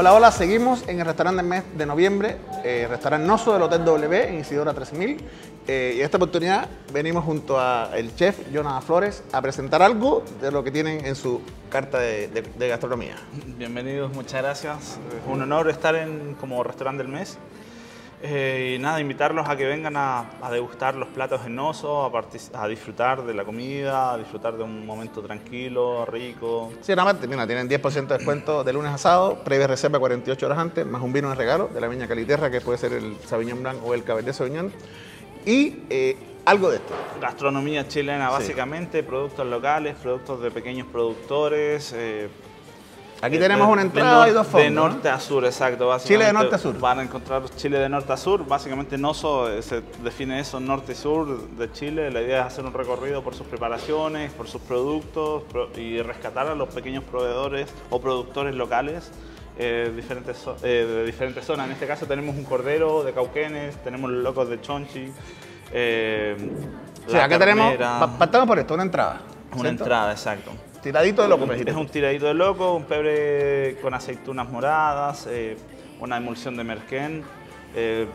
Hola, hola, seguimos en el restaurante del mes de noviembre, restaurante NOSO del Hotel W en Isidora 3000. Y en esta oportunidad venimos junto al chef Jonathan Flores a presentar algo de lo que tienen en su carta de gastronomía. Bienvenidos, muchas gracias. Es un honor estar como restaurante del mes. Y nada, invitarlos a que vengan a degustar los platos de NOSO, a disfrutar de la comida, a disfrutar de un momento tranquilo, rico. Sí, nada más, mira, tienen 10% de descuento de lunes a sábado, previa reserva 48 horas antes, más un vino de regalo de la viña Caliterra, que puede ser el Sauvignon Blanc o el Cabernet Sauvignon. Y algo de esto. Gastronomía chilena, básicamente, sí. Productos locales, productos de pequeños productores. Aquí tenemos una entrada y dos fondos. De norte a sur, exacto. Chile de norte a sur. Van a encontrar Chile de norte a sur. Básicamente NOSO se define eso, norte y sur de Chile. La idea es hacer un recorrido por sus preparaciones, por sus productos y rescatar a los pequeños proveedores o productores locales de diferentes zonas. En este caso tenemos un cordero de Cauquenes, tenemos los locos de Chonchi. O sea, acá tenemos, partamos por esto, una entrada. Una entrada, exacto. Tiradito de loco, me dijiste. Es un tiradito de loco, un pebre con aceitunas moradas, una emulsión de merquén,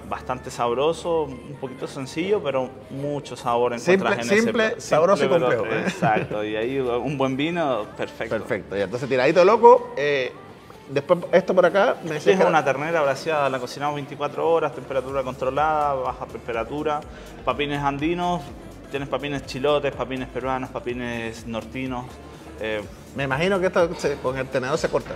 bastante sabroso, un poquito sencillo, pero mucho sabor. Simple, sabroso y complejo. Exacto, y ahí un buen vino, perfecto. Perfecto, y entonces tiradito de loco. Después, esto por acá... Es una ternera braseada, la cocinamos 24 horas, temperatura controlada, baja temperatura, papines andinos, tienes papines chilotes, papines peruanos, papines nortinos. Me imagino que esto con el tenedor se corta.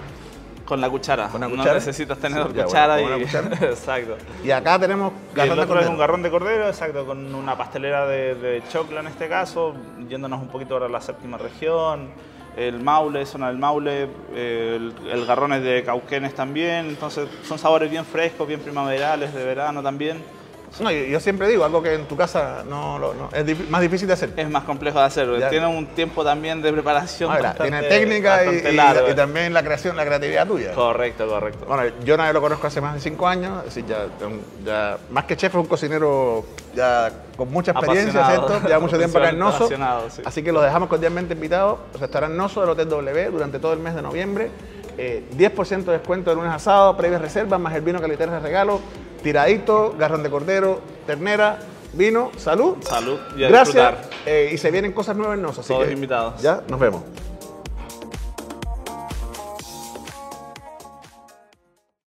Con la cuchara. ¿Con la cuchara? No necesitas tenedor, sí, cuchara, bueno, y... cuchara. Exacto. Y acá tenemos garrón de cordero. Es un garrón de cordero, exacto, con una pastelera de choclo en este caso, yéndonos un poquito ahora a la séptima región. El Maule, zona del Maule, el garrón es de Cauquenes también. Entonces son sabores bien frescos, bien primaverales, de verano también. No, yo siempre digo, algo que en tu casa no es más difícil de hacer. Es más complejo de hacer, ya. Tiene un tiempo también de preparación. Ver, bastante, tiene técnica y también la creación, la creatividad tuya. Correcto, correcto. Bueno, yo lo conozco hace más de 5 años, es decir, ya más que chef es un cocinero ya con mucha experiencia, ¿cierto? Ya mucho tiempo acá en NOSO, sí. Así que los dejamos cordialmente invitados. Restaurante NOSO del Hotel W durante todo el mes de noviembre. 10% de descuento de lunes a sábado, previas reservas, más el vino Caliterra de regalo. Tiradito, garrón de cordero, ternera, vino, salud. Salud, y a disfrutar. Gracias. Y se vienen cosas nuevas en NOSO. Así que todos invitados. Ya, nos vemos.